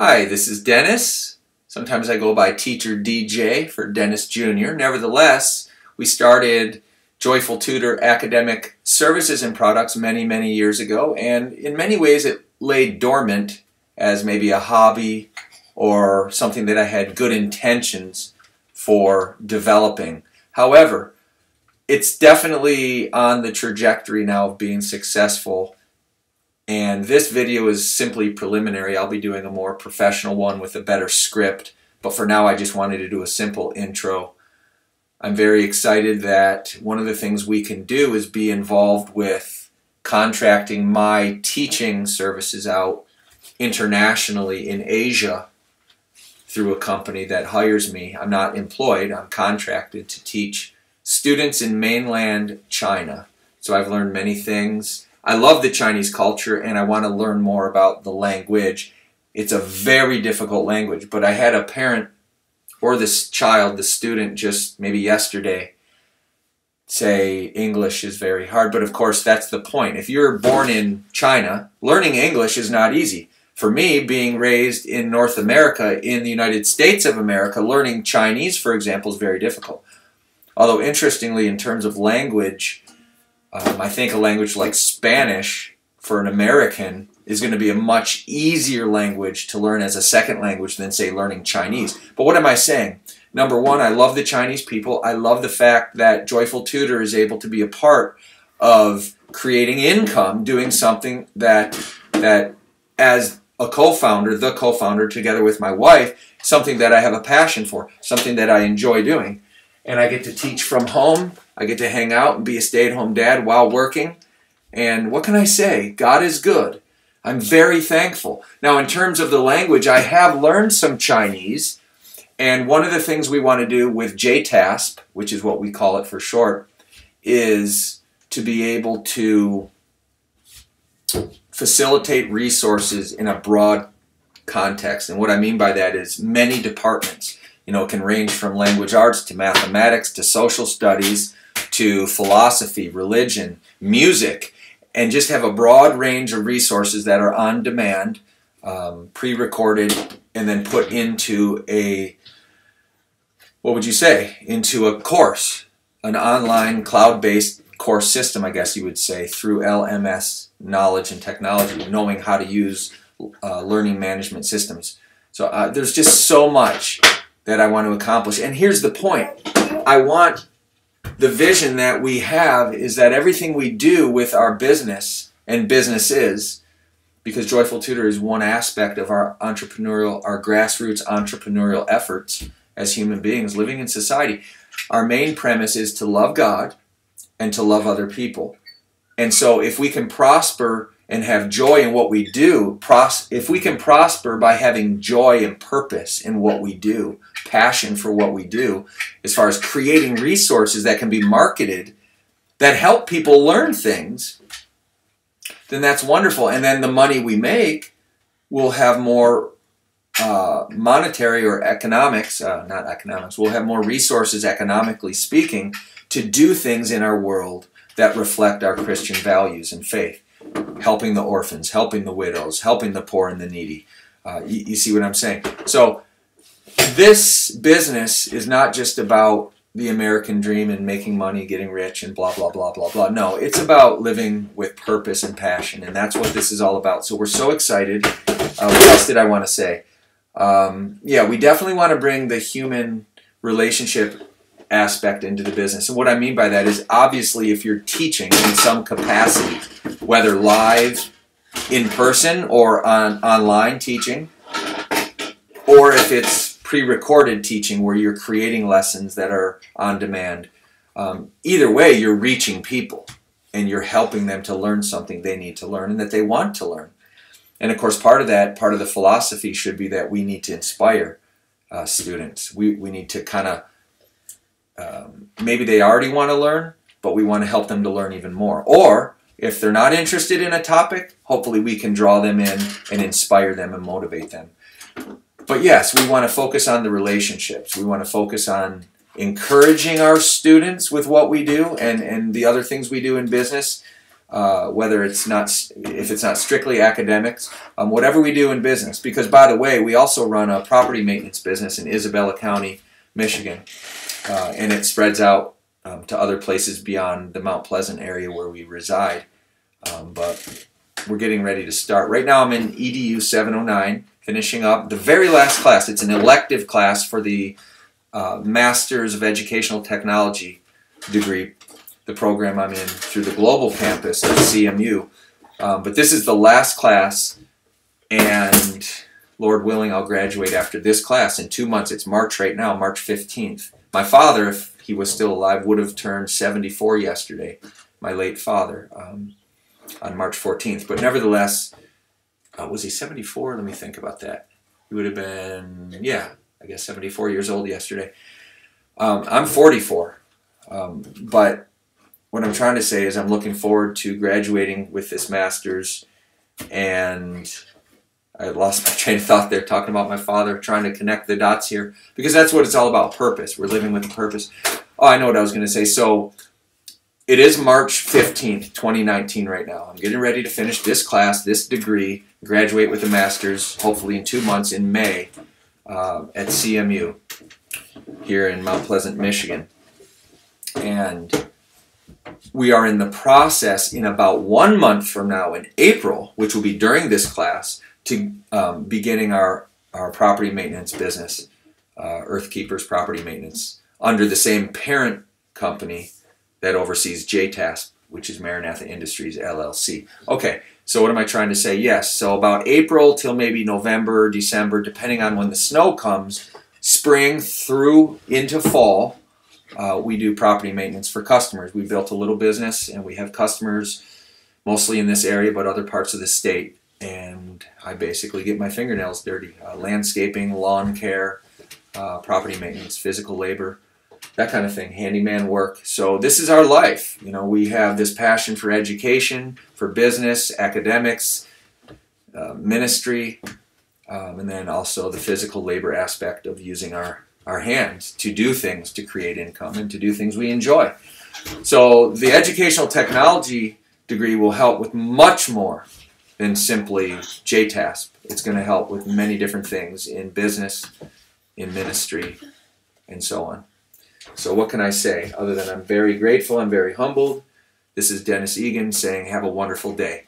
Hi, this is Dennis. Sometimes I go by Teacher DJ for Dennis Jr. Nevertheless, we started Joyful Tutor Academic Services and Products many years ago, and in many ways it lay dormant as maybe a hobby or something that I had good intentions for developing. However, it's definitely on the trajectory now of being successful. And this video is simply preliminary. I'll be doing a more professional one with a better script, but for now I just wanted to do a simple intro. I'm very excited that one of the things we can do is be involved with contracting my teaching services out internationally in Asia through a company that hires me. I'm not employed, I'm contracted to teach students in mainland China. So I've learned many things. I love the Chinese culture and I want to learn more about the language. It's a very difficult language, but I had a parent or this child, the student, just maybe yesterday say English is very hard, but of course that's the point. If you're born in China, learning English is not easy. For me, being raised in North America, in the United States of America, learning Chinese, for example, is very difficult. Although interestingly, in terms of language, I think a language like Spanish for an American is going to be a much easier language to learn as a second language than, say, learning Chinese. But what am I saying? Number one, I love the Chinese people. I love the fact that Joyful Tutor is able to be a part of creating income, doing something that as a co-founder, the co-founder together with my wife, something that I have a passion for, something that I enjoy doing. And I get to teach from home. I get to hang out and be a stay-at-home dad while working. And what can I say? God is good. I'm very thankful. Now, in terms of the language, I have learned some Chinese. And one of the things we want to do with JTASP, which is what we call it for short, is to be able to facilitate resources in a broad context. And what I mean by that is many departments. You know, it can range from language arts to mathematics to social studies to philosophy, religion, music, and just have a broad range of resources that are on demand, pre-recorded, and then put into a, what would you say, into a course, an online cloud-based course system, I guess you would say, through LMS knowledge and technology, knowing how to use learning management systems. So there's just so much that I want to accomplish. And here's the point. I want the vision that we have is that everything we do with our business and businesses, because Joyful Tutor is one aspect of our entrepreneurial, our grassroots entrepreneurial efforts as human beings living in society, our main premise is to love God and to love other people. And so if we can prosper and have joy in what we do, if we can prosper by having joy and purpose in what we do, passion for what we do, as far as creating resources that can be marketed that help people learn things, then that's wonderful. And then the money we make will have more monetary or economics, not economics, we'll have more resources, economically speaking, to do things in our world that reflect our Christian values and faith. Helping the orphans, helping the widows, helping the poor and the needy. You see what I'm saying? So this business is not just about the American dream and making money, getting rich and blah, blah, blah, blah, blah. No, it's about living with purpose and passion, and that's what this is all about. So we're so excited. What else did I want to say? Yeah, we definitely want to bring the human relationship aspect into the business. And what I mean by that is obviously if you're teaching in some capacity, whether live, in person, or online teaching, or if it's pre-recorded teaching where you're creating lessons that are on demand. Either way, you're reaching people and you're helping them to learn something they need to learn and that they want to learn. And of course, part of that, part of the philosophy should be that we need to inspire students. We need to kind of, maybe they already want to learn, but we want to help them to learn even more. Or if they're not interested in a topic, hopefully we can draw them in and inspire them and motivate them. But yes, we want to focus on the relationships. We want to focus on encouraging our students with what we do and the other things we do in business. whether it's not, if it's not strictly academics, whatever we do in business. Because, by the way, we also run a property maintenance business in Isabella County, Michigan, and it spreads out to other places beyond the Mount Pleasant area where we reside. But we're getting ready to start. Right now I'm in EDU 709, finishing up the very last class. It's an elective class for the Masters of Educational Technology degree, the program I'm in through the Global Campus at CMU. But this is the last class, and Lord willing, I'll graduate after this class in 2 months. It's March right now, March 15th. My father, if he was still alive, would have turned 74 yesterday, my late father, on March 14th. But nevertheless, was he 74? Let me think about that. He would have been, yeah, I guess 74 years old yesterday. I'm 44. But what I'm trying to say is I'm looking forward to graduating with this master's. And I lost my train of thought there, talking about my father, trying to connect the dots here, because that's what it's all about, purpose. We're living with a purpose. Oh, I know what I was going to say. So it is March 15th, 2019 right now. I'm getting ready to finish this class, this degree, graduate with a master's, hopefully in 2 months in May, at CMU here in Mount Pleasant, Michigan. And we are in the process in about 1 month from now in April, which will be during this class, to beginning our property maintenance business, Earth Keepers Property Maintenance, under the same parent company that oversees JTASP, which is Maranatha Industries LLC. Okay, so what am I trying to say? Yes, so about April till maybe November, December, depending on when the snow comes, spring through into fall, we do property maintenance for customers. We built a little business and we have customers mostly in this area but other parts of the state, and I basically get my fingernails dirty. Landscaping, lawn care, property maintenance, physical labor, that kind of thing, handyman work. So this is our life. You know, we have this passion for education, for business, academics, ministry, and then also the physical labor aspect of using our hands to do things, to create income, and to do things we enjoy. So the educational technology degree will help with much more than simply JTASP. It's going to help with many different things in business, in ministry, and so on. So what can I say other than I'm very grateful, I'm very humbled. This is Dennis Egan saying have a wonderful day.